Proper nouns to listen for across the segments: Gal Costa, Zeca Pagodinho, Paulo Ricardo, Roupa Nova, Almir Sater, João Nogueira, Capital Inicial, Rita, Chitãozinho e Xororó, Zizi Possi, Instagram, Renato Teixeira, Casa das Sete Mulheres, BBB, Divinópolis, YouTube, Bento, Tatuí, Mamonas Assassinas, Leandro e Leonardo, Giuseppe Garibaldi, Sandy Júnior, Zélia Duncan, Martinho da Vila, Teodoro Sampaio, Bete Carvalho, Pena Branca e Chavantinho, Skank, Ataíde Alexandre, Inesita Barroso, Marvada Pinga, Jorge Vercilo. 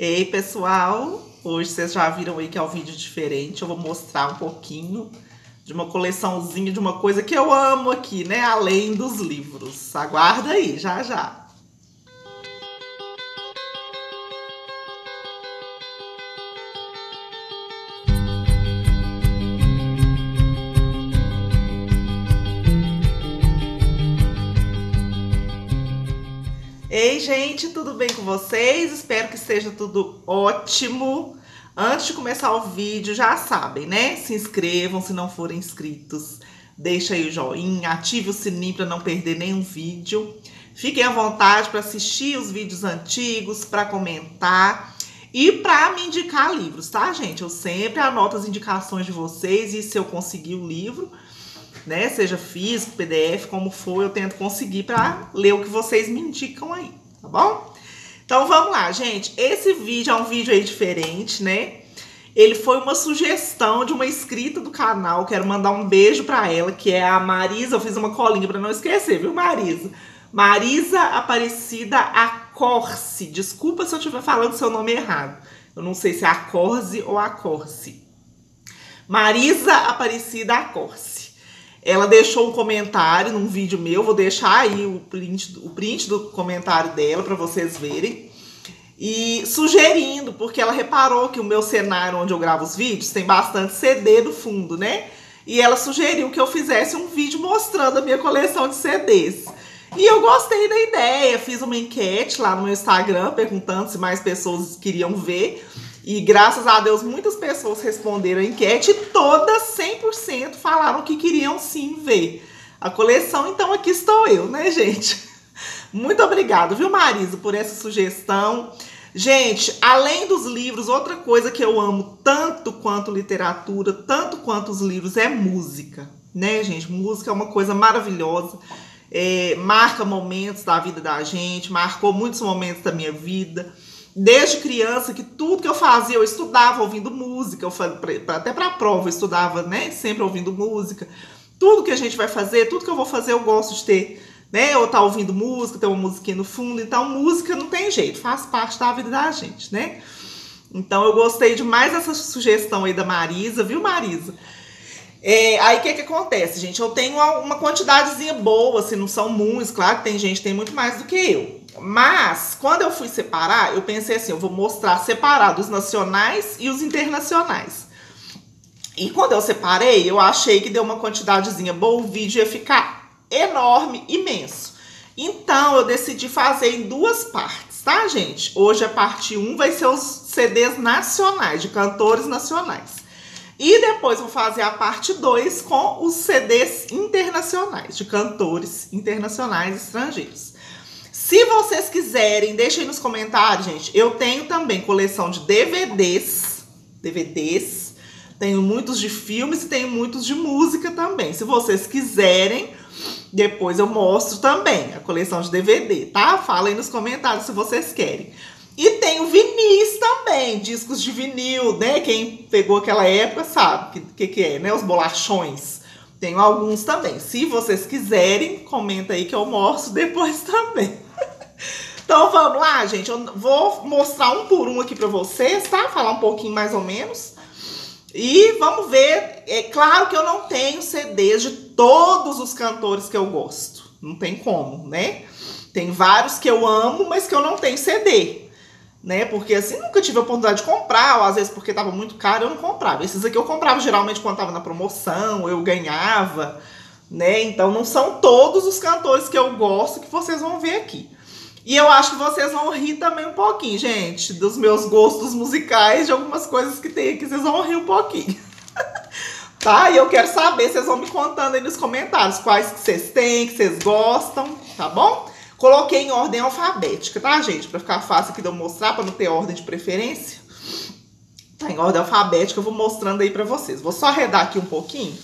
Ei, pessoal! Hoje vocês já viram aí que é um vídeo diferente. Eu vou mostrar um pouquinho de uma coleçãozinha, de uma coisa que eu amo aqui, né? Além dos livros. Aguarda aí, já já! Ei, gente, tudo bem com vocês? Espero que esteja tudo ótimo. Antes de começar o vídeo, já sabem, né? Se inscrevam se não forem inscritos. Deixa aí o joinha, ative o sininho para não perder nenhum vídeo. Fiquem à vontade para assistir os vídeos antigos, para comentar e para me indicar livros, tá, gente? Eu sempre anoto as indicações de vocês e se eu conseguir o livro, né, seja físico, PDF, como for, eu tento conseguir para ler o que vocês me indicam aí, tá bom? Então vamos lá, gente. Esse vídeo é um vídeo aí diferente, né? Ele foi uma sugestão de uma inscrita do canal. Quero mandar um beijo para ela, que é a Marisa. Eu fiz uma colinha para não esquecer, viu, Marisa? Marisa Aparecida Accorsi. Desculpa se eu estiver falando seu nome errado. Eu não sei se é Accorsi ou Accorsi. Marisa Aparecida Accorsi. Ela deixou um comentário num vídeo meu, vou deixar aí o print do comentário dela para vocês verem. E sugerindo, porque ela reparou que o meu cenário onde eu gravo os vídeos tem bastante CD no fundo, né? E ela sugeriu que eu fizesse um vídeo mostrando a minha coleção de CDs. E eu gostei da ideia, fiz uma enquete lá no meu Instagram perguntando se mais pessoas queriam ver. E graças a Deus, muitas pessoas responderam a enquete e todas, 100%, falaram que queriam sim ver a coleção. Então aqui estou eu, né, gente? Muito obrigada, viu, Marisa, por essa sugestão. Gente, além dos livros, outra coisa que eu amo tanto quanto literatura, tanto quanto os livros, é música, né, gente? Música é uma coisa maravilhosa. É, marca momentos da vida da gente, marcou muitos momentos da minha vida. Desde criança, que tudo que eu fazia, eu estudava ouvindo música, até para a prova eu estudava, né, sempre ouvindo música. Tudo que a gente vai fazer, tudo que eu vou fazer, eu gosto de ter, né, ou tá ouvindo música, ter uma musiquinha no fundo. Então, música não tem jeito, faz parte da vida da gente, né? Então, eu gostei demais dessa sugestão aí da Marisa, viu, Marisa? É, aí o que acontece, gente? Eu tenho uma quantidadezinha boa, assim, não são muitos, claro que tem gente que tem muito mais do que eu. Mas, quando eu fui separar, eu pensei assim, eu vou mostrar separado os nacionais e os internacionais. E quando eu separei, eu achei que deu uma quantidadezinha boa, o vídeo ia ficar enorme, imenso. Então, eu decidi fazer em duas partes, tá, gente? Hoje a parte 1 vai ser os CDs nacionais, de cantores nacionais. E depois vou fazer a parte 2 com os CDs internacionais, de cantores internacionais estrangeiros. Se vocês quiserem, deixem nos comentários, gente. Eu tenho também coleção de DVDs. DVDs. Tenho muitos de filmes e tenho muitos de música também. Se vocês quiserem, depois eu mostro também a coleção de DVD, tá? Fala aí nos comentários se vocês querem. E tenho vinis também, discos de vinil, né? Quem pegou aquela época sabe o que é, né? Os bolachões. Tenho alguns também. Se vocês quiserem, comenta aí que eu mostro depois também. Então vamos lá, gente. Eu vou mostrar um por um aqui pra vocês, tá? Falar um pouquinho mais ou menos. E vamos ver. É claro que eu não tenho CDs de todos os cantores que eu gosto. Não tem como, né? Tem vários que eu amo, mas que eu não tenho CD, né? Porque assim, nunca tive a oportunidade de comprar, ou às vezes porque tava muito caro, eu não comprava. Esses aqui eu comprava geralmente quando tava na promoção, eu ganhava, né? Então não são todos os cantores que eu gosto que vocês vão ver aqui. E eu acho que vocês vão rir também um pouquinho, gente, dos meus gostos musicais, de algumas coisas que tem aqui, vocês vão rir um pouquinho. Tá? E eu quero saber, vocês vão me contando aí nos comentários quais que vocês têm, que vocês gostam, tá bom? Coloquei em ordem alfabética, tá, gente? Pra ficar fácil aqui de eu mostrar, pra não ter ordem de preferência. Tá em ordem alfabética, eu vou mostrando aí pra vocês. Vou só redar aqui um pouquinho,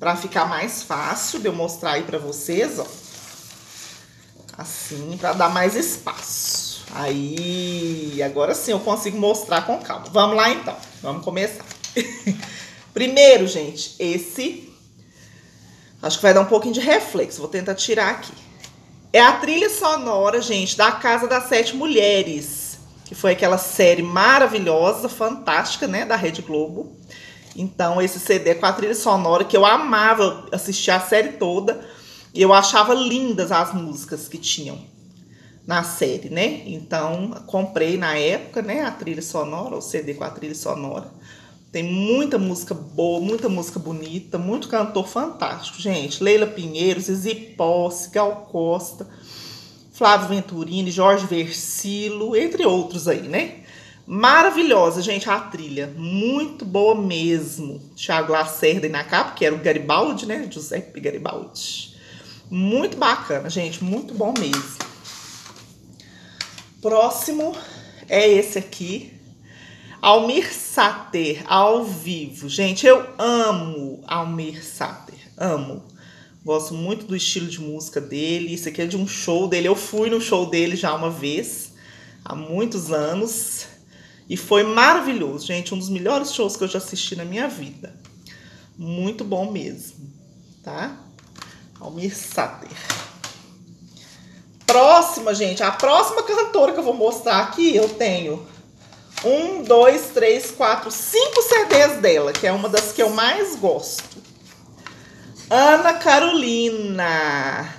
pra ficar mais fácil de eu mostrar aí pra vocês, ó. Assim, pra dar mais espaço. Aí, agora sim eu consigo mostrar com calma. Vamos lá, então. Vamos começar. Primeiro, gente, esse... Acho que vai dar um pouquinho de reflexo. Vou tentar tirar aqui. É a trilha sonora, gente, da Casa das Sete Mulheres. que foi aquela série maravilhosa, fantástica, né, da Rede Globo. Então, esse CD com a trilha sonora, que eu amava assistir a série toda, e eu achava lindas as músicas que tinham na série, né? Então, comprei na época, né, a trilha sonora, o CD com a trilha sonora. Tem muita música boa, muita música bonita, muito cantor fantástico, gente. Leila Pinheiro, Zizi Possi, Gal Costa, Flávio Venturini, Jorge Vercilo, entre outros aí, né? Maravilhosa, gente, a trilha. Muito boa mesmo. Thiago Lacerda aí na capa, que era o Garibaldi, né? Giuseppe Garibaldi. Muito bacana, gente. Muito bom mesmo. Próximo é esse aqui. Almir Sater, ao vivo. Gente, eu amo Almir Sater. Amo. Gosto muito do estilo de música dele. Isso aqui é de um show dele. Eu fui no show dele já uma vez, há muitos anos. E foi maravilhoso, gente. Um dos melhores shows que eu já assisti na minha vida. Muito bom mesmo, tá? Almir Sater. Próxima, gente. A próxima cantora que eu vou mostrar aqui, eu tenho 1, 2, 3, 4, 5 CDs dela, que é uma das que eu mais gosto. Ana Carolina.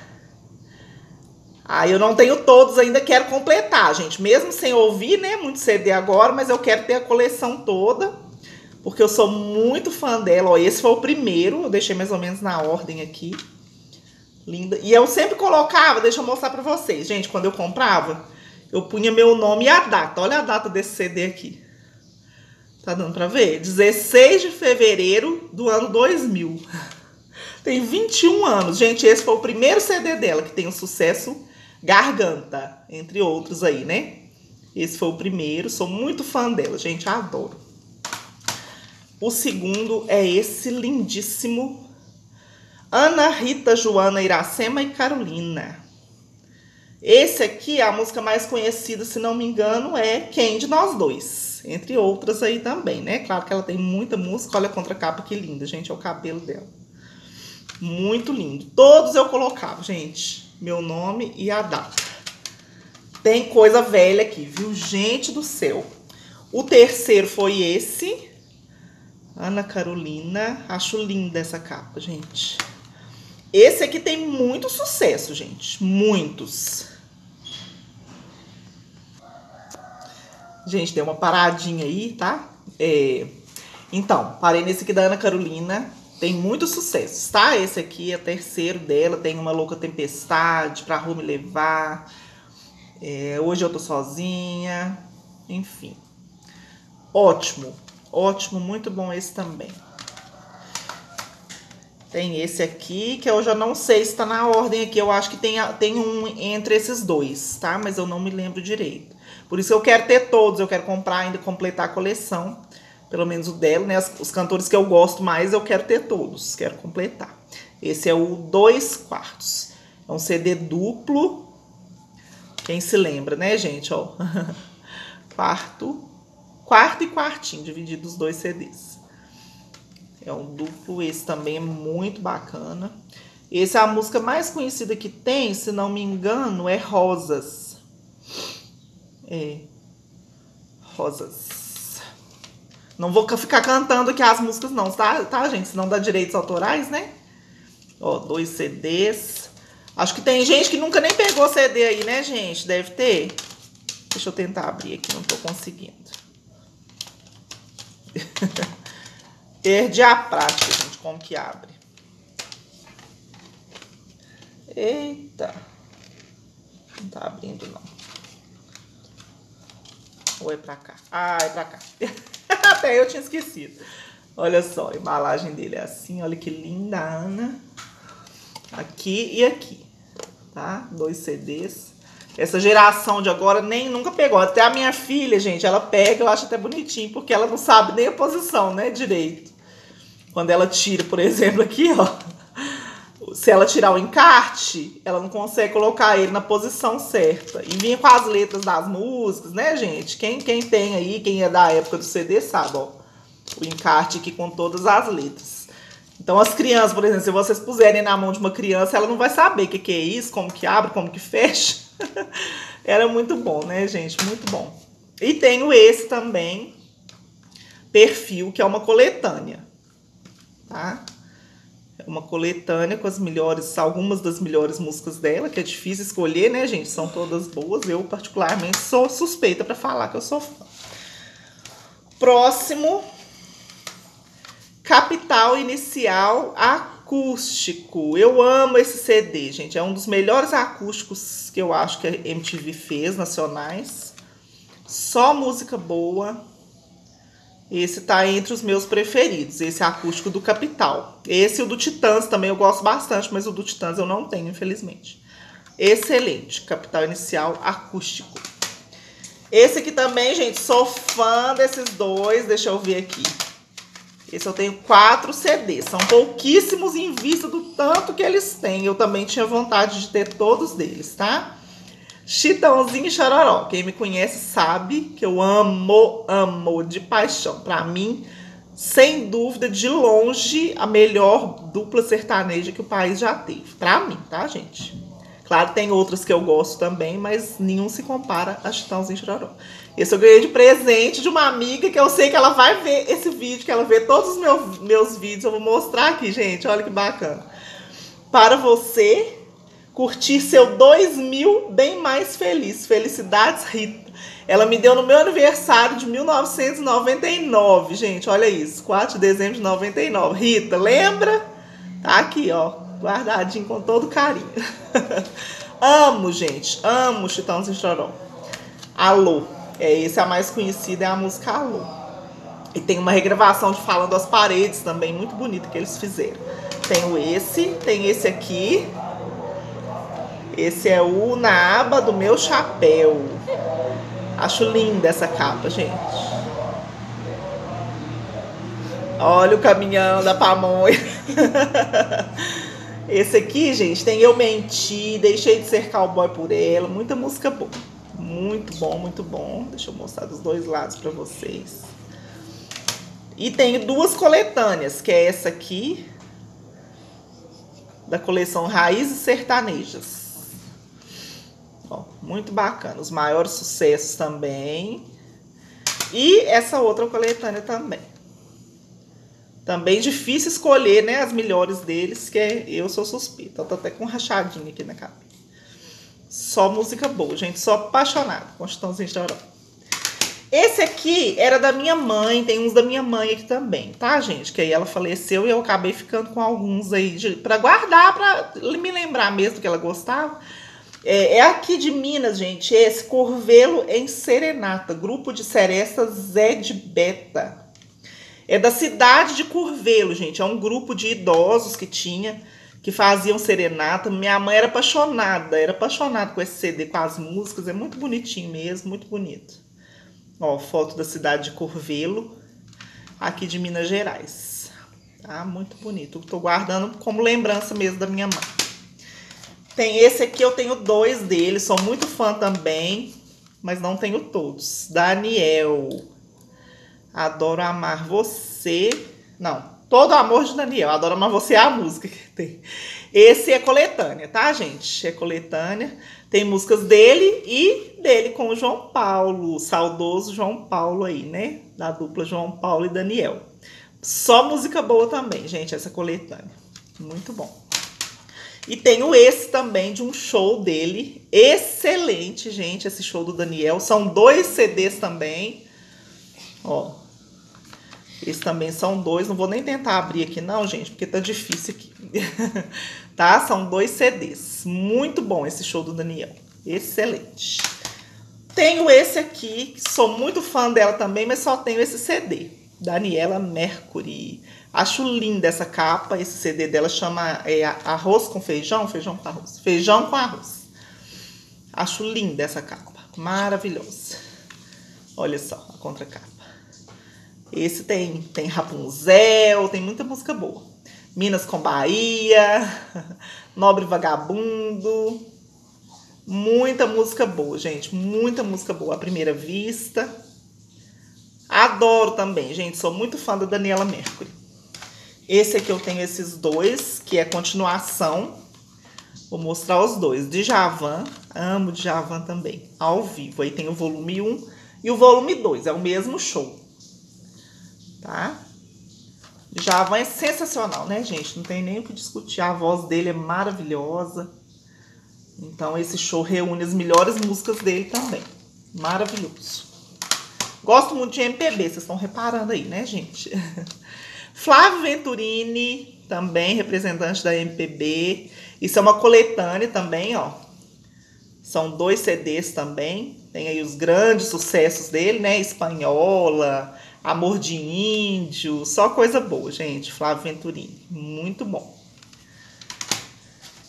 Ah, eu não tenho todos ainda, quero completar, gente. Mesmo sem ouvir, né, muito CD agora, mas eu quero ter a coleção toda, porque eu sou muito fã dela. Ó, esse foi o primeiro, eu deixei mais ou menos na ordem aqui. Linda. E eu sempre colocava, deixa eu mostrar pra vocês, gente, quando eu comprava, eu punha meu nome e a data. Olha a data desse CD aqui. Tá dando pra ver? 16 de fevereiro do ano 2000. Tem 21 anos. Gente, esse foi o primeiro CD dela, que tem o sucesso Garganta, entre outros aí, né? Esse foi o primeiro. Sou muito fã dela, gente. Adoro. O segundo é esse lindíssimo. Ana, Rita, Joana, Iracema e Carolina. Esse aqui, a música mais conhecida, se não me engano, é Quem de Nós Dois. Entre outras aí também, né? Claro que ela tem muita música. Olha a contracapa, que linda, gente. É o cabelo dela. Muito lindo. Todos eu colocava, gente, meu nome e a data. Tem coisa velha aqui, viu? Gente do céu. O terceiro foi esse. Ana Carolina. Acho linda essa capa, gente. Esse aqui tem muito sucesso, gente. Muitos. Gente, deu uma paradinha aí, tá? Então, parei nesse aqui da Ana Carolina. Tem muitos sucessos, tá? Esse aqui é o terceiro dela. Tem Uma Louca Tempestade, Pra Rua Me Levar. Hoje Eu Tô Sozinha. Enfim. Ótimo. Ótimo, muito bom esse também. Tem esse aqui, que eu já não sei se tá na ordem aqui. Eu acho que tem um entre esses dois, tá? Mas eu não me lembro direito. Por isso que eu quero ter todos. Eu quero comprar ainda, completar a coleção. Pelo menos o dela, né? Os cantores que eu gosto mais, eu quero ter todos. Quero completar. Esse é o 2/4. É um CD duplo. Quem se lembra, né, gente? Ó. Quarto e quartinho, dividido os dois CDs. É um duplo, esse também é muito bacana. Essa é a música mais conhecida que tem, se não me engano, é Rosas. Rosas. Não vou ficar cantando aqui as músicas não, tá, gente? Senão dá direitos autorais, né? Ó, 2 CDs. Acho que tem gente que nunca nem pegou CD aí, né, gente? Deve ter. Deixa eu tentar abrir aqui, não tô conseguindo. Perdi a prática, gente, como que abre. Eita. Não tá abrindo, não. Ou é pra cá? Ah, é pra cá. Até eu tinha esquecido. Olha só, a embalagem dele é assim. Olha que linda, Ana. Aqui e aqui, tá? 2 CDs. Essa geração de agora nunca pegou. Até a minha filha, gente, ela pega, eu acho até bonitinho, porque ela não sabe nem a posição, né, direito. Quando ela tira, por exemplo, aqui, ó. Se ela tirar o encarte, ela não consegue colocar ele na posição certa. E vinha com as letras das músicas, né, gente? Quem tem aí, quem é da época do CD, sabe, ó. O encarte aqui com todas as letras. Então, as crianças, por exemplo, se vocês puserem na mão de uma criança, ela não vai saber o que é isso, como que abre, como que fecha. Era muito bom, né, gente? Muito bom. E tenho esse também, perfil, que é uma coletânea, tá? É uma coletânea com as melhores, algumas das melhores músicas dela, que é difícil escolher, né, gente? São todas boas. Eu, particularmente, sou suspeita pra falar que eu sou fã. Próximo, Capital Inicial Acústico. Eu amo esse CD, gente. É um dos melhores acústicos que eu acho que a MTV fez, nacionais. Só música boa. Esse tá entre os meus preferidos, esse acústico do Capital. Esse e o do Titãs também eu gosto bastante, mas o do Titãs eu não tenho, infelizmente. Excelente, Capital Inicial Acústico. Esse aqui também, gente, sou fã desses dois, deixa eu ver aqui. Esse eu tenho 4 CDs, são pouquíssimos em vista do tanto que eles têm. Eu também tinha vontade de ter todos deles, tá? Chitãozinho e Xororó. Quem me conhece sabe que eu amo, amo de paixão. Pra mim, sem dúvida, de longe, a melhor dupla sertaneja que o país já teve. Pra mim, tá, gente? Claro, tem outras que eu gosto também, mas nenhum se compara a Chitãozinho e Xororó. Esse eu ganhei de presente de uma amiga que eu sei que ela vai ver esse vídeo, que ela vê todos os meus vídeos. Eu vou mostrar aqui, gente. Olha que bacana. Para você curtir seu 2000 bem mais feliz. Felicidades, Rita. Ela me deu no meu aniversário de 1999, gente. Olha isso, 4 de dezembro de 99. Rita, lembra? Tá aqui, ó, guardadinho com todo carinho. Amo, gente. Amo Chitãozinho e Xororó. Alô. Essa é a mais conhecida, é a música Alô. E tem uma regravação de Falando às Paredes também, muito bonita, que eles fizeram. Tem esse aqui. Esse é o Na Aba do Meu Chapéu. Acho linda essa capa, gente. Olha o caminhão da pamonha. Esse aqui, gente, tem Eu Menti, Deixei de Ser Cowboy por Ela. Muita música boa. Muito bom, muito bom. Deixa eu mostrar dos dois lados pra vocês. E tem duas coletâneas, que é essa aqui, da coleção Raízes Sertanejas. Ó, muito bacana. Os maiores sucessos também. E essa outra coletânea também. Também difícil escolher, né? As melhores deles, que é, eu sou suspeita. Eu tô até com um rachadinho aqui na capa. Só música boa, gente. Só apaixonada. Constância de Europa. Esse aqui era da minha mãe. Tem uns da minha mãe aqui também, tá, gente? Que aí ela faleceu e eu acabei ficando com alguns aí. Pra guardar, pra me lembrar mesmo que ela gostava. É aqui de Minas, gente, esse Corvelo em Serenata, grupo de seresta Zé de Beta. É da cidade de Corvelo, gente, é um grupo de idosos que tinha, que faziam serenata. Minha mãe era apaixonada com esse CD, com as músicas, é muito bonitinho mesmo, muito bonito. Ó, foto da cidade de Corvelo, aqui de Minas Gerais. Tá, muito bonito, eu tô guardando como lembrança mesmo da minha mãe. Tem esse aqui, eu tenho 2 deles, sou muito fã também, mas não tenho todos. Daniel, Adoro Amar Você, não, Todo Amor de Daniel, Adoro Amar Você é a música que tem. Esse é coletânea, tá, gente? É coletânea, tem músicas dele e dele com o João Paulo, o saudoso João Paulo aí, né? Da dupla João Paulo e Daniel. Só música boa também, gente, essa coletânea, muito bom. E tenho esse também, de um show dele. Excelente, gente, esse show do Daniel. São 2 CDs também. Ó. Esses também são 2. Não vou nem tentar abrir aqui não, gente, porque tá difícil aqui. Tá? São 2 CDs. Muito bom esse show do Daniel. Excelente. Tenho esse aqui, que sou muito fã dela também, mas só tenho esse CD. Daniela Mercury. Acho linda essa capa, esse CD dela chama Arroz com Feijão, Feijão com Arroz, Feijão com Arroz. Acho linda essa capa, maravilhosa. Olha só a contracapa. Esse tem Rapunzel, tem muita música boa. Minas com Bahia, Nobre Vagabundo. Muita música boa, gente, muita música boa à primeira vista. Adoro também, gente, sou muito fã da Daniela Mercury. Esse aqui eu tenho esses 2, que é continuação. Vou mostrar os 2. Djavan, amo Djavan também, ao vivo. Aí tem o volume 1 E o volume 2, é o mesmo show. Tá? Djavan é sensacional, né, gente? Não tem nem o que discutir. A voz dele é maravilhosa. Então, esse show reúne as melhores músicas dele também. Maravilhoso. Gosto muito de MPB, vocês estão reparando aí, né, gente? Flávio Venturini, também representante da MPB. Isso é uma coletânea também, ó. São 2 CDs também. Tem aí os grandes sucessos dele, né? Espanhola, Amor de Índio. Só coisa boa, gente. Flávio Venturini. Muito bom.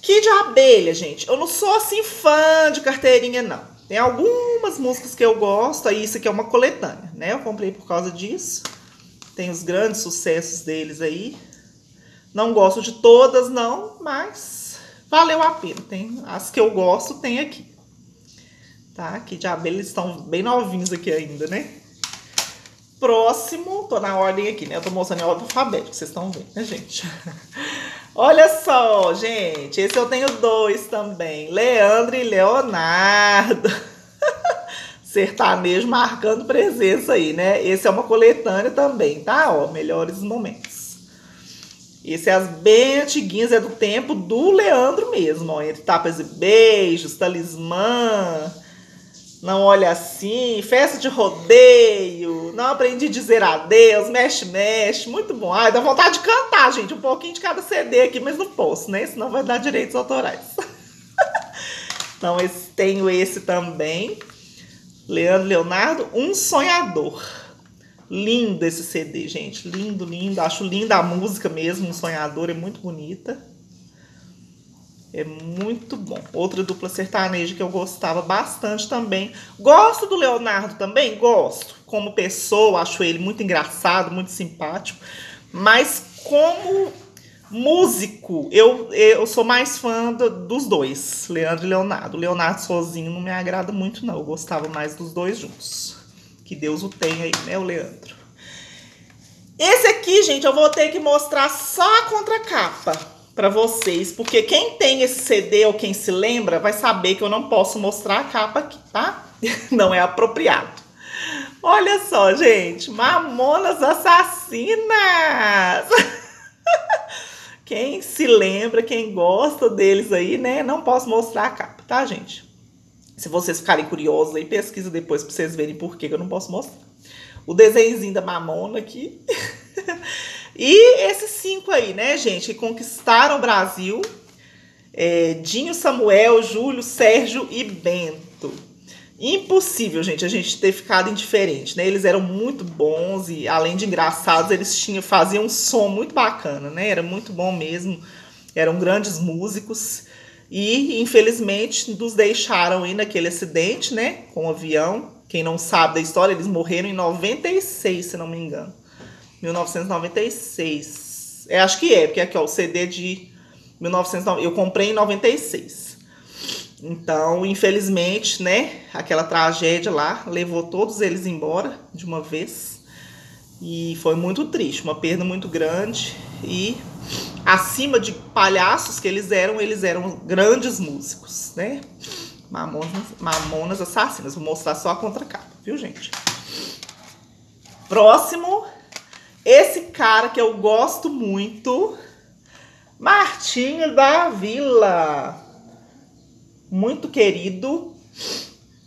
Kid Abelha, gente. Eu não sou assim fã de carteirinha, não. Tem algumas músicas que eu gosto. Aí isso aqui é uma coletânea, né? Eu comprei por causa disso. Tem os grandes sucessos deles aí. Não gosto de todas, não, mas valeu a pena. Tem as que eu gosto, tem aqui. Tá? Que de abelha, eles estão bem novinhos aqui ainda, né? Próximo, tô na ordem aqui, né? Eu tô mostrando a ordem alfabética, vocês estão vendo, né, gente? Olha só, gente, esse eu tenho 2 também. Leandro e Leonardo. Sertanejo marcando presença aí, né? Esse é uma coletânea também, tá? Ó, melhores momentos. Esse é as bem antiguinhas, é do tempo do Leandro mesmo, ó. Entre tapas e beijos, talismã, não olha assim, festa de rodeio, não aprendi a dizer adeus, mexe, mexe, muito bom. Ai, dá vontade de cantar, gente, um pouquinho de cada CD aqui, mas não posso, né? Senão vai dar direitos autorais. Então, tenho esse também, Leandro e Leonardo, Um Sonhador. Lindo esse CD, gente. Lindo, lindo. Acho linda a música mesmo. Um Sonhador é muito bonita. É muito bom. Outra dupla sertaneja que eu gostava bastante também. Gosto do Leonardo também? Gosto. Como pessoa, acho ele muito engraçado, muito simpático. Mas como músico, eu sou mais fã dos dois. Leandro e Leonardo. O Leonardo sozinho não me agrada muito, não. Eu gostava mais dos dois juntos. Que Deus o tenha aí, né, o Leandro? Esse aqui, gente, eu vou ter que mostrar só a contracapa pra vocês. Porque quem tem esse CD ou quem se lembra vai saber que eu não posso mostrar a capa aqui, tá? Não é apropriado. Olha só, gente. Mamonas Assassinas! Quem se lembra, quem gosta deles aí, né? Não posso mostrar a capa, tá, gente? Se vocês ficarem curiosos aí, pesquisa depois pra vocês verem por que eu não posso mostrar. O desenhozinho da Mamona aqui. E esses 5 aí, né, gente? Que conquistaram o Brasil. Dinho, Samuel, Júlio, Sérgio e Bento. Impossível, gente, a gente ter ficado indiferente, né? Eles eram muito bons e, além de engraçados, eles faziam um som muito bacana, né? Era muito bom mesmo. Eram grandes músicos. E, infelizmente, nos deixaram aí naquele acidente, né? Com o avião. Quem não sabe da história, eles morreram em 96, se não me engano. 1996. Acho que é, porque aqui, ó, o CD de 1996. Eu comprei em 96. Então, infelizmente, né? Aquela tragédia lá levou todos eles embora de uma vez. E foi muito triste, uma perda muito grande. E... acima de palhaços que eles eram grandes músicos, né? Mamonas Assassinas. Vou mostrar só a contracapa, viu, gente? Próximo. Esse cara que eu gosto muito. Martinho da Vila. Muito querido.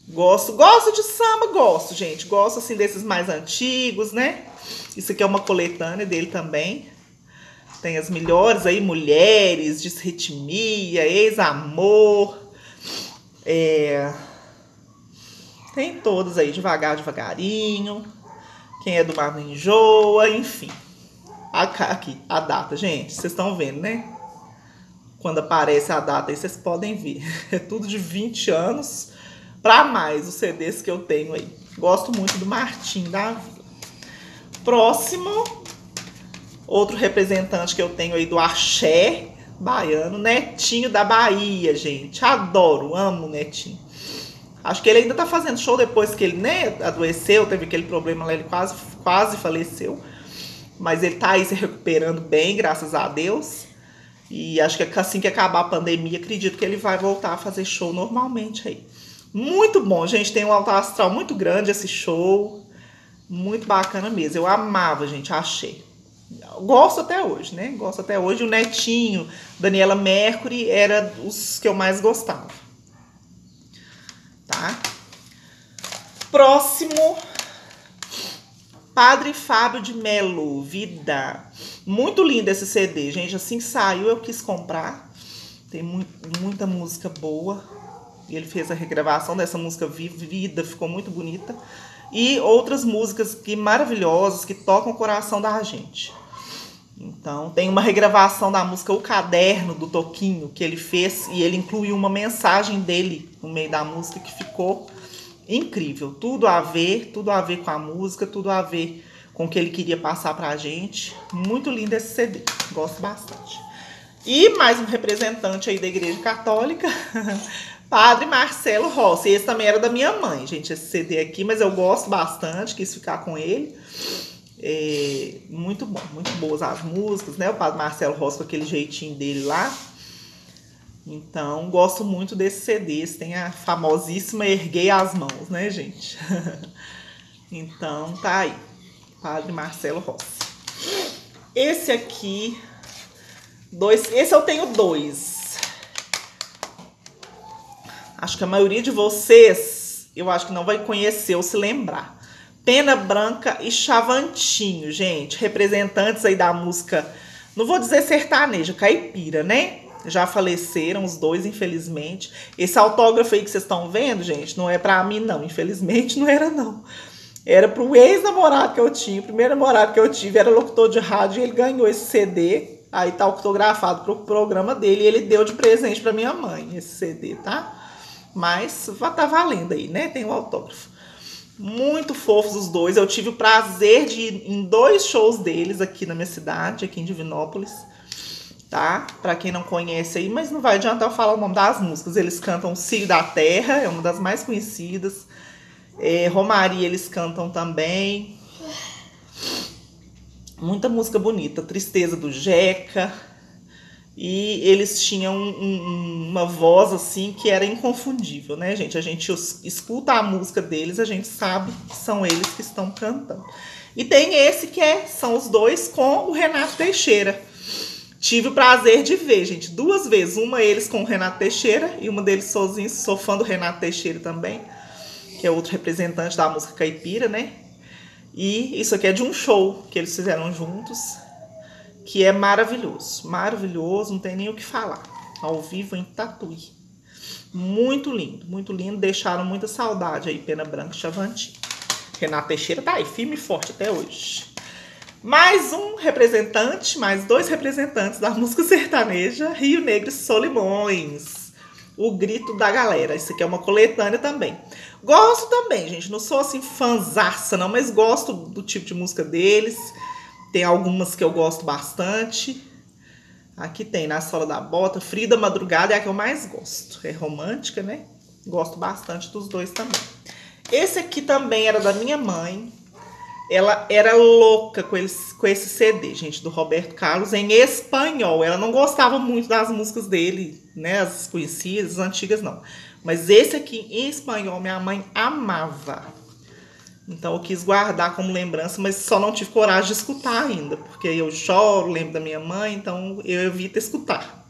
Gosto de samba, gosto, gente. Gosto, assim, desses mais antigos, né? Isso aqui é uma coletânea dele também. Tem as melhores aí, Mulheres, Disritmia, Ex-Amor. Tem todas aí, Devagar, Devagarinho. Quem é do Mar não enjoa, enfim. Aqui, a data, gente, vocês estão vendo, né? Quando aparece a data aí, vocês podem ver. É tudo de 20 anos pra mais os CDs que eu tenho aí. Gosto muito do Martinho da Vila. Próximo... outro representante que eu tenho aí do axé baiano, Netinho da Bahia, gente. Adoro, amo o Netinho. Acho que ele ainda tá fazendo show depois que ele, né, adoeceu, teve aquele problema lá, ele quase faleceu. Mas ele tá aí se recuperando bem, graças a Deus. E acho que assim que acabar a pandemia, acredito que ele vai voltar a fazer show normalmente aí. Muito bom, gente. Tem um altar astral muito grande esse show. Muito bacana mesmo. Eu amava, gente. Achei. Gosto até hoje, né? Gosto até hoje. O Netinho, Daniela Mercury, era os que eu mais gostava. Tá? Próximo. Padre Fábio de Melo, Vida. Muito lindo esse CD, gente. Assim que saiu, eu quis comprar. Tem muita música boa. E ele fez a regravação dessa música Vida, ficou muito bonita. E outras músicas que maravilhosas, que tocam o coração da gente. Então, tem uma regravação da música O Caderno, do Toquinho, que ele fez. E ele incluiu uma mensagem dele no meio da música que ficou incrível. Tudo a ver com a música, tudo a ver com o que ele queria passar pra gente. Muito lindo esse CD, gosto bastante. E mais um representante aí da Igreja Católica... Padre Marcelo Rossi, esse também era da minha mãe, gente, esse CD aqui, mas eu gosto bastante, quis ficar com ele. É, muito bom, muito boas as músicas, né? O Padre Marcelo Rossi com aquele jeitinho dele lá. Então, gosto muito desse CD, esse tem a famosíssima Erguei as Mãos, né, gente? Então, tá aí, Padre Marcelo Rossi. Esse aqui, esse eu tenho dois. Acho que a maioria de vocês, eu acho que não vai conhecer ou se lembrar. Pena Branca e Chavantinho, gente. Representantes aí da música, não vou dizer sertaneja, caipira, né? Já faleceram os dois, infelizmente. Esse autógrafo aí que vocês estão vendo, gente, não é pra mim, não. Infelizmente, não era, não. Era pro ex-namorado que eu tinha. O primeiro namorado que eu tive era locutor de rádio e ele ganhou esse CD. Aí tá autografado pro programa dele e ele deu de presente pra minha mãe esse CD, tá? Mas tá valendo aí, né? Tem o autógrafo. Muito fofos os dois. Eu tive o prazer de ir em dois shows deles aqui na minha cidade, aqui em Divinópolis, tá? Pra quem não conhece aí, mas não vai adiantar eu falar o nome das músicas. Eles cantam O Círio da Terra, é uma das mais conhecidas. É, Romaria eles cantam também. Muita música bonita. Tristeza do Jeca... E eles tinham uma voz, assim, que era inconfundível, né, gente? A gente escuta a música deles, a gente sabe que são eles que estão cantando. E tem esse que são os dois com o Renato Teixeira. Tive o prazer de ver, gente, duas vezes. Uma eles com o Renato Teixeira e uma deles sozinho. Sou fã do Renato Teixeira também, que é outro representante da música caipira, né? E isso aqui é de um show que eles fizeram juntos. Que é maravilhoso, maravilhoso, não tem nem o que falar. Ao vivo em Tatuí. Muito lindo, deixaram muita saudade aí, Pena Branca e Chavantinho. Renato Teixeira tá aí, firme e forte até hoje. Mais um representante, mais dois representantes da música sertaneja, Rio Negro e Solimões. O Grito da Galera, isso aqui é uma coletânea também. Gosto também, gente, não sou assim fanzaça não, mas gosto do tipo de música deles. Tem algumas que eu gosto bastante. Aqui tem Na Sola da Bota. Frida Madrugada é a que eu mais gosto. É romântica, né? Gosto bastante dos dois também. Esse aqui também era da minha mãe. Ela era louca com esse CD, gente, do Roberto Carlos, em espanhol. Ela não gostava muito das músicas dele, né? As conhecidas, as antigas, não. Mas esse aqui, em espanhol, minha mãe amava. Então eu quis guardar como lembrança, mas só não tive coragem de escutar ainda, porque eu choro, lembro da minha mãe, então eu evito escutar.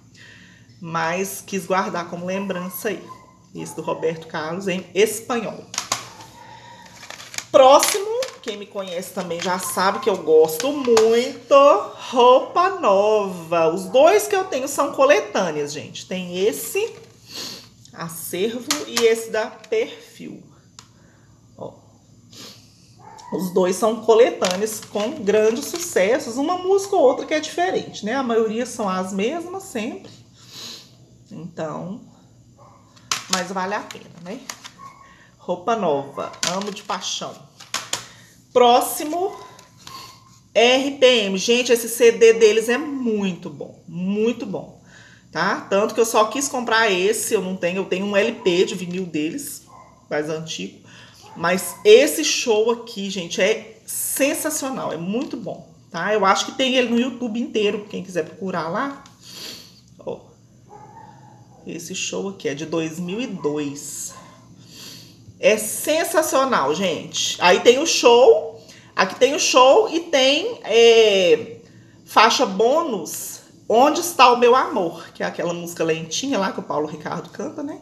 Mas quis guardar como lembrança aí. Esse do Roberto Carlos em espanhol. Próximo, quem me conhece também já sabe que eu gosto muito, Roupa Nova. Os dois que eu tenho são coletâneas, gente. Tem esse Acervo e esse da Perfil. Os dois são coletâneos com grandes sucessos, uma música ou outra que é diferente, né? A maioria são as mesmas sempre. Então, mas vale a pena, né? Roupa Nova, amo de paixão. Próximo, RPM. Gente, esse CD deles é muito bom, tá? Tanto que eu só quis comprar esse, eu tenho um LP de vinil deles, mais antigo. Mas esse show aqui, gente, é sensacional, é muito bom, tá? Eu acho que tem ele no YouTube inteiro, quem quiser procurar lá. Ó, esse show aqui é de 2002. É sensacional, gente. Aí tem o show. Aqui tem o show e tem faixa bônus. Onde está o meu amor? Que é aquela música lentinha lá que o Paulo Ricardo canta, né?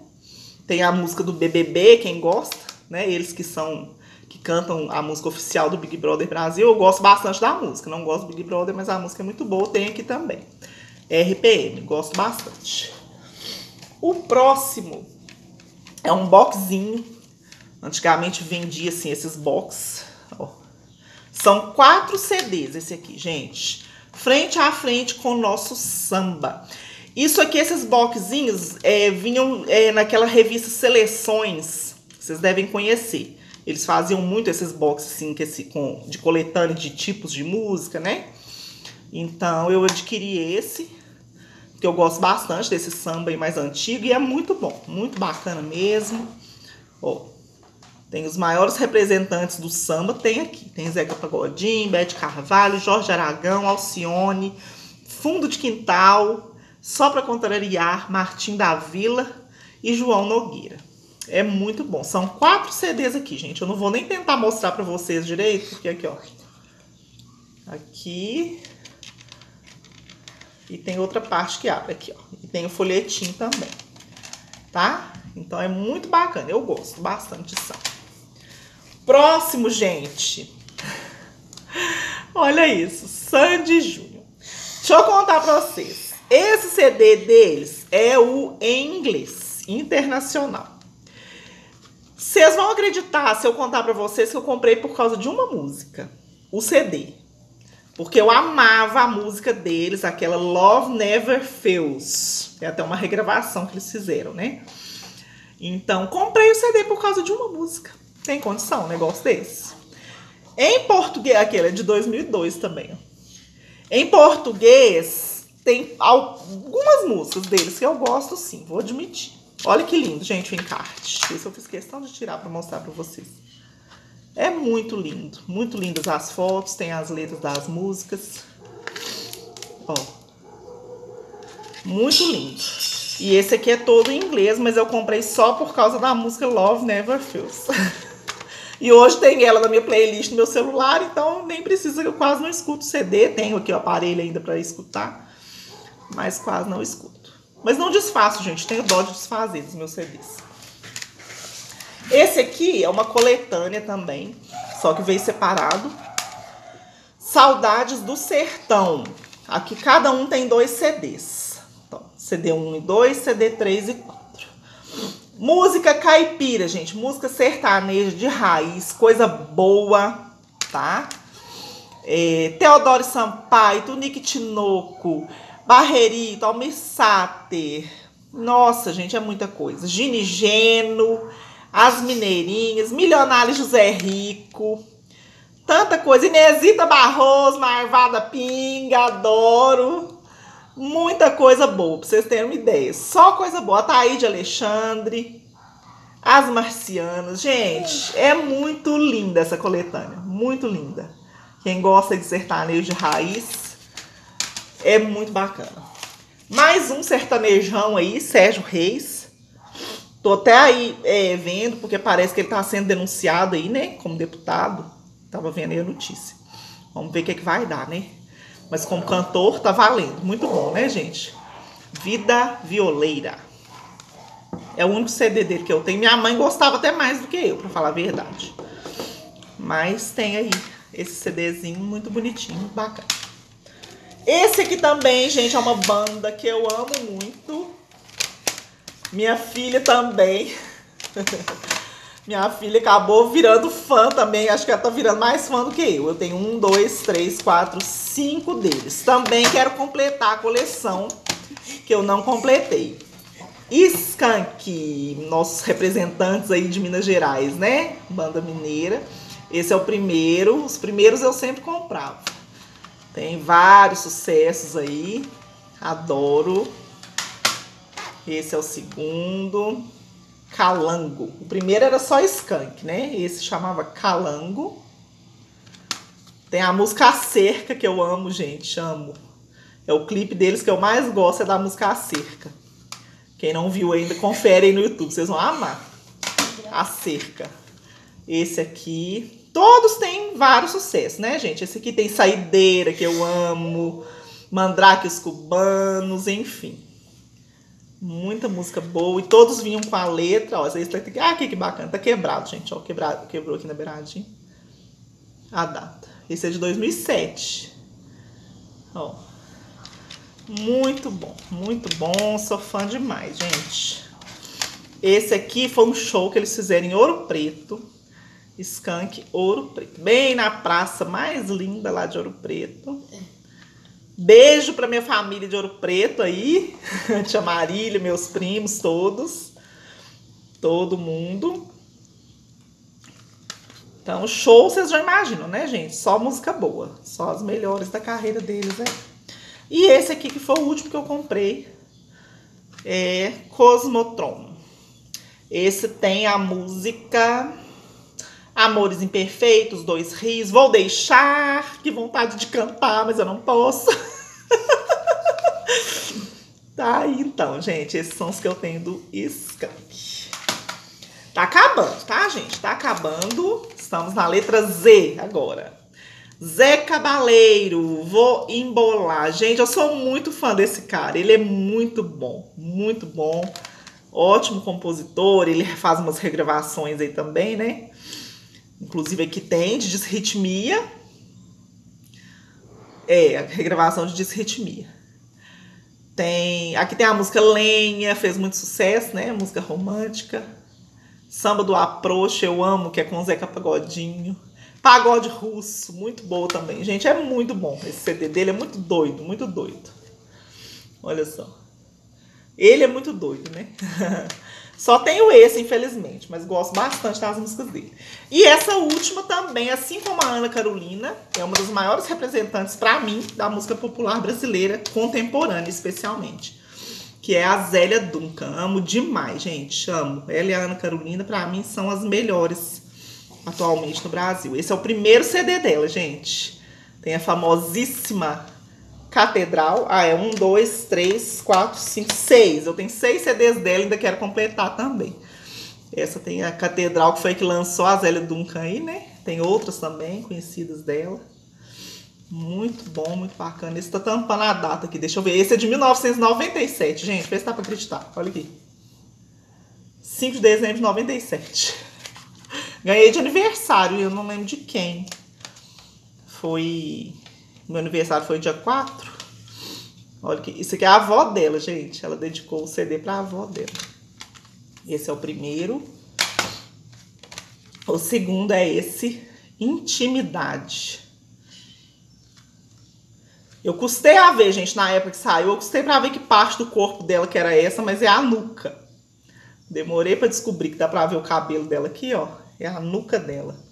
Tem a música do BBB, quem gosta, né? Eles que são... que cantam a música oficial do Big Brother Brasil. Eu gosto bastante da música. Não gosto do Big Brother, mas a música é muito boa. Tem aqui também. RPM. Gosto bastante. O próximo é um boxinho. Antigamente vendia, assim, esses box. Ó. São 4 CDs esse aqui, gente. Frente a frente com o nosso samba. Isso aqui, esses boxinhos, vinham naquela revista Seleções. Vocês devem conhecer. Eles faziam muito esses boxes assim, de coletânea de tipos de música, né? Então eu adquiri esse, que eu gosto bastante desse samba aí mais antigo, e é muito bom, muito bacana mesmo. Ó, tem os maiores representantes do samba, tem aqui. Tem Zeca Pagodinho, Bete Carvalho, Jorge Aragão, Alcione, Fundo de Quintal, Só Pra Contrariar, Martinho da Vila e João Nogueira. É muito bom. São 4 CDs aqui, gente. Eu não vou nem tentar mostrar pra vocês direito, porque aqui, ó. Aqui. E tem outra parte que abre aqui, ó. E tem o folhetinho também, tá? Então é muito bacana. Eu gosto bastante disso. Próximo, gente. Olha isso. Sandy Júnior. Deixa eu contar pra vocês. Esse CD deles é o Em Inglês Internacional. Vocês vão acreditar se eu contar pra vocês que eu comprei por causa de uma música, o CD. Porque eu amava a música deles, aquela Love Never Fails. É até uma regravação que eles fizeram, né? Então, comprei o CD por causa de uma música. Tem condição, um negócio desse. Em português, aquele é de 2002 também. Em português, tem algumas músicas deles que eu gosto sim, vou admitir. Olha que lindo, gente, o encarte. Isso eu fiz questão de tirar para mostrar para vocês. É muito lindo. Muito lindas as fotos, tem as letras das músicas. Ó. Muito lindo. E esse aqui é todo em inglês, mas eu comprei só por causa da música Love Never Fails. E hoje tem ela na minha playlist no meu celular, então nem precisa, eu quase não escuto CD. Tenho aqui o aparelho ainda para escutar, mas quase não escuto. Mas não desfaço, gente. Tenho dó de desfazer dos meus CDs. Esse aqui é uma coletânea também, só que veio separado. Saudades do Sertão. Aqui cada um tem 2 CDs. Então, CD 1 e 2, CD 3 e 4. Música caipira, gente. Música sertaneja de raiz. Coisa boa, tá? Teodoro Sampaio, Tunique Tinoco... Barreirito, Almir Sater. Nossa, gente, é muita coisa. Ginigeno, As Mineirinhas, Milionário José Rico. Tanta coisa. Inesita Barroso, Marvada Pinga, adoro. Muita coisa boa, pra vocês terem uma ideia. Só coisa boa. Ataíde Alexandre, As Marcianas. Gente, é muito linda essa coletânea. Muito linda. Quem gosta de sertanejo de raiz... é muito bacana. Mais um sertanejão aí, Sérgio Reis. Tô até aí vendo, porque parece que ele tá sendo denunciado aí, né? Como deputado. Tava vendo aí a notícia. Vamos ver o que é que vai dar, né? Mas como cantor, tá valendo. Muito bom, né, gente? Vida Violeira. É o único CD dele que eu tenho. Minha mãe gostava até mais do que eu, pra falar a verdade. Mas tem aí esse CDzinho muito bonitinho, muito bacana. Esse aqui também, gente, é uma banda que eu amo muito. Minha filha também. Minha filha acabou virando fã também. Acho que ela tá virando mais fã do que eu. Eu tenho 1, 2, 3, 4, 5 deles. Também quero completar a coleção que eu não completei. Skank, nossos representantes aí de Minas Gerais, né? Banda mineira. Esse é o primeiro. Os primeiros eu sempre comprava. Tem vários sucessos aí. Adoro. Esse é o segundo. Calango. O primeiro era só Skank, né? Esse chamava Calango. Tem a música Cerca, que eu amo, gente. Amo. É o clipe deles que eu mais gosto, é da música Cerca. Quem não viu ainda, confere aí no YouTube. Vocês vão amar. A Cerca. Esse aqui... Todos têm vários sucessos, né, gente? Esse aqui tem Saideira, que eu amo. Mandrake os Cubanos, enfim. Muita música boa. E todos vinham com a letra. Ó, esse aqui, ah, que bacana. Tá quebrado, gente. Ó, quebrado, quebrou aqui na beiradinha. A data. Esse é de 2007. Ó. Muito bom. Muito bom. Sou fã demais, gente. Esse aqui foi um show que eles fizeram em Ouro Preto. Skank, Ouro Preto. Bem na praça mais linda lá de Ouro Preto. Beijo pra minha família de Ouro Preto aí. Tia Marília, meus primos, todos. Todo mundo. Então, show vocês já imaginam, né, gente? Só música boa. Só as melhores da carreira deles, né? E esse aqui que foi o último que eu comprei. É Cosmotron. Esse tem a música... Amores Imperfeitos, Dois Rios, Vou Deixar, que vontade de cantar, mas eu não posso. Tá aí, então, gente, esses são os que eu tenho do Skank. Tá acabando, tá, gente? Tá acabando. Estamos na letra Z agora. Zeca Baleiro, Vou Embolar. Gente, eu sou muito fã desse cara, ele é muito bom, muito bom. Ótimo compositor, ele faz umas regravações aí também, né? Inclusive aqui tem de Disritmia. É, a regravação de Disritmia. Tem, aqui tem a música Lenha, fez muito sucesso, né? Música romântica. Samba do Aproche, eu amo, que é com Zeca Pagodinho. Pagode Russo, muito boa também. Gente, é muito bom. Esse CD dele é muito doido, muito doido. Olha só. Ele é muito doido, né? Só tenho esse, infelizmente, mas gosto bastante das músicas dele. E essa última também, assim como a Ana Carolina, é uma das maiores representantes, pra mim, da música popular brasileira, contemporânea especialmente, que é a Zélia Duncan. Amo demais, gente, amo. Ela e a Ana Carolina, pra mim, são as melhores atualmente no Brasil. Esse é o primeiro CD dela, gente. Tem a famosíssima... Catedral, ah, é 1, 2, 3, 4, 5, 6. Eu tenho 6 CDs dela, ainda quero completar também. Essa tem a Catedral, que foi a que lançou a Zélia Duncan aí, né? Tem outras também, conhecidas dela. Muito bom, muito bacana. Esse tá tampando a data aqui, deixa eu ver. Esse é de 1997, gente, vê se dá pra acreditar. Olha aqui. 5 de dezembro de 97. Ganhei de aniversário, eu não lembro de quem. Foi... Meu aniversário foi dia 4. Olha que isso aqui é a avó dela, gente. Ela dedicou o CD pra avó dela. Esse é o primeiro. O segundo é esse, Intimidade. Eu custei a ver, gente, na época que saiu. Eu custei pra ver que parte do corpo dela que era essa, mas é a nuca. Demorei pra descobrir que dá pra ver o cabelo dela aqui, ó. É a nuca dela.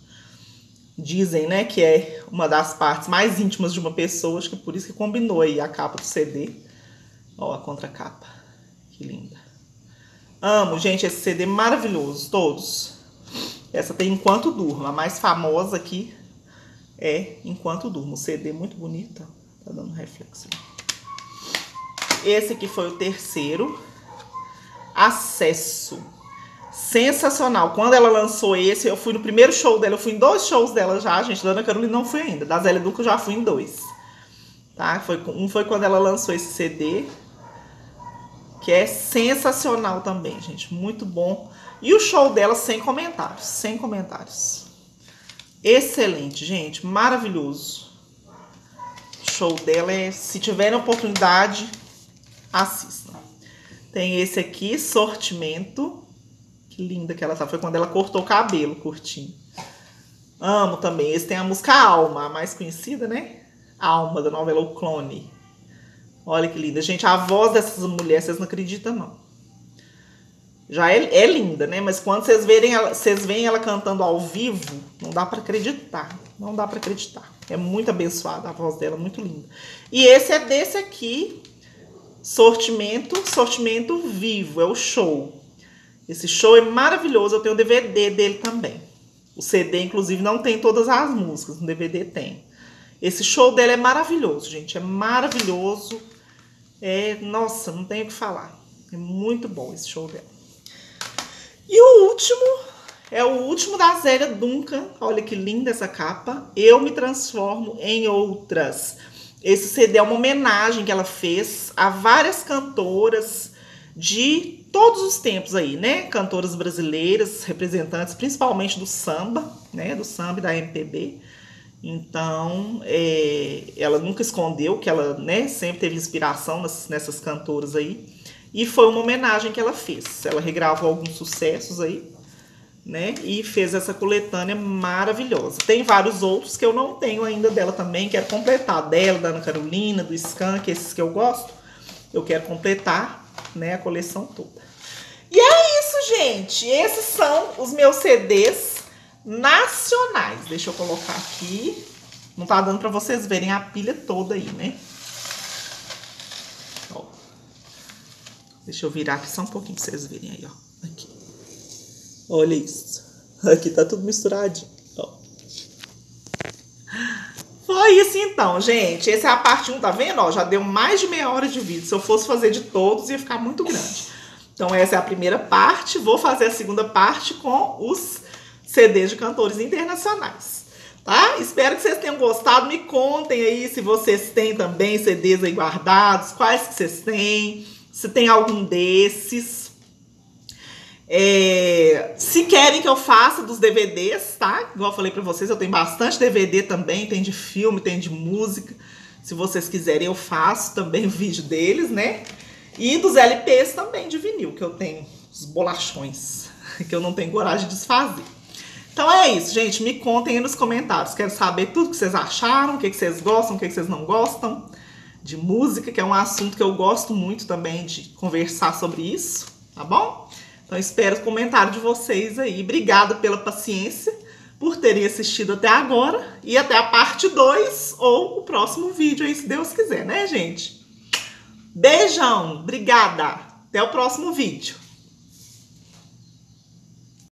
Dizem, né, que é uma das partes mais íntimas de uma pessoa. Acho que por isso que combinou aí a capa do CD. Ó, a contracapa. Que linda. Amo, gente, esse CD maravilhoso. Todos. Essa tem Enquanto Durmo. A mais famosa aqui é Enquanto Durmo. Um CD muito bonita. Tá dando reflexo. Esse aqui foi o terceiro. Acesso. Sensacional. Quando ela lançou esse, eu fui no primeiro show dela. Eu fui em 2 shows dela já, gente. Da Ana Carolina não fui ainda. Da Zélia Duca eu já fui em 2. Tá? Foi quando ela lançou esse CD. Que é sensacional também, gente. Muito bom. E o show dela sem comentários. Sem comentários. Excelente, gente. Maravilhoso. O show dela é... Se tiverem oportunidade, assistam. Tem esse aqui, Sortimento. Que linda que ela tá. Foi quando ela cortou o cabelo curtinho. Amo também. Esse tem a música Alma, a mais conhecida, né? Alma, da novela O Clone. Olha que linda. Gente, a voz dessas mulheres, vocês não acreditam, não. Já é linda, né? Mas quando vocês verem ela, vocês veem ela cantando ao vivo, não dá pra acreditar. Não dá pra acreditar. É muito abençoada a voz dela, muito linda. E esse é desse aqui, Sortimento Vivo. É o show. Esse show é maravilhoso, eu tenho o DVD dele também. O CD, inclusive, não tem todas as músicas, no DVD tem. Esse show dela é maravilhoso, gente, é maravilhoso. É, nossa, não tenho o que falar. É muito bom esse show dela. E o último É o último da Zélia Duncan. Olha que linda essa capa. Eu me transformo em outras. Esse CD é uma homenagem que ela fez a várias cantoras de todos os tempos aí, né? Cantoras brasileiras, representantes principalmente do samba, né? Do samba e da MPB. Então, ela nunca escondeu que ela, né, sempre teve inspiração nessas cantoras aí. E foi uma homenagem que ela fez. Ela regravou alguns sucessos aí, né? E fez essa coletânea maravilhosa. Tem vários outros que eu não tenho ainda dela também. Quero completar dela, da Ana Carolina, do Skank, esses que eu gosto. Eu quero completar, né, a coleção toda. E é isso, gente. Esses são os meus CDs nacionais. Deixa eu colocar aqui. Não tá dando pra vocês verem a pilha toda aí, né? Ó. Deixa eu virar aqui só um pouquinho pra vocês verem aí, ó. Aqui. Olha isso. Aqui tá tudo misturadinho, ó. Foi isso então, gente. Essa é a parte 1, tá vendo? Ó, já deu mais de meia hora de vídeo. Se eu fosse fazer de todos, ia ficar muito grande. Então essa é a primeira parte. Vou fazer a segunda parte com os CDs de cantores internacionais, tá? Espero que vocês tenham gostado. Me contem aí se vocês têm também CDs aí guardados, quais que vocês têm, se tem algum desses. Se querem que eu faça dos DVDs, tá? Igual eu falei pra vocês, eu tenho bastante DVD também, tem de filme, tem de música. Se vocês quiserem, eu faço também o vídeo deles, né? E dos LPs também, de vinil, que eu tenho os bolachões, que eu não tenho coragem de desfazer. Então é isso, gente. Me contem aí nos comentários. Quero saber tudo que vocês acharam, o que vocês gostam, o que vocês não gostam de música, que é um assunto que eu gosto muito também de conversar sobre isso, tá bom? Então espero o comentário de vocês aí. Obrigada pela paciência, por terem assistido até agora e até a parte 2 ou o próximo vídeo aí, se Deus quiser, né, gente? Beijão, obrigada. Até o próximo vídeo.